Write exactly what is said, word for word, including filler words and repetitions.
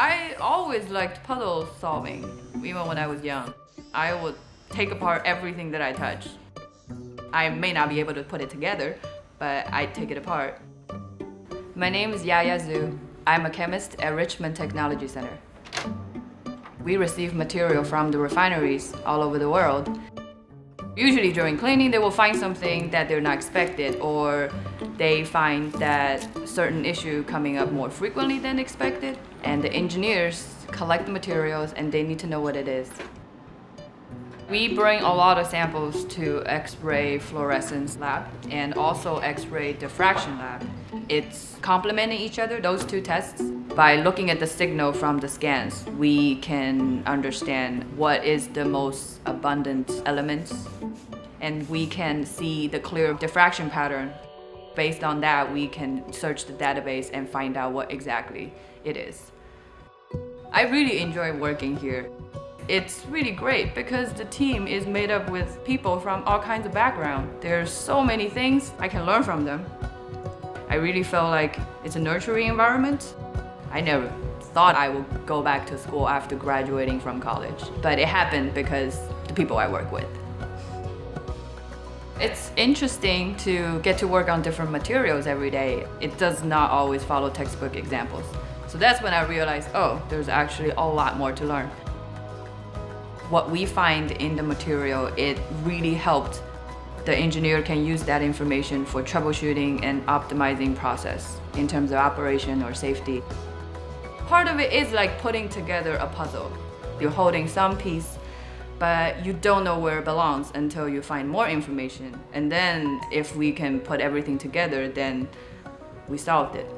I always liked puzzle solving, even when I was young. I would take apart everything that I touch. I may not be able to put it together, but I take it apart. My name is Yaya Zhu. I'm a chemist at Richmond Technology Center. We receive material from the refineries all over the world. Usually during cleaning, they will find something that they're not expected, or they find that certain issue coming up more frequently than expected. And the engineers collect the materials and they need to know what it is. We bring a lot of samples to X-ray fluorescence lab and also X-ray diffraction lab. It's complementing each other, those two tests. By looking at the signal from the scans, we can understand what is the most abundant elements, and we can see the clear diffraction pattern. Based on that, we can search the database and find out what exactly it is. I really enjoy working here. It's really great because the team is made up with people from all kinds of backgrounds. There's so many things I can learn from them. I really feel like it's a nurturing environment. I never thought I would go back to school after graduating from college, but it happened because the people I work with. It's interesting to get to work on different materials every day. It does not always follow textbook examples. So that's when I realized, oh, there's actually a lot more to learn. What we find in the material, it really helped. The engineer can use that information for troubleshooting and optimizing process in terms of operation or safety. Part of it is like putting together a puzzle. You're holding some piece, but you don't know where it belongs until you find more information. And then if we can put everything together, then we solved it.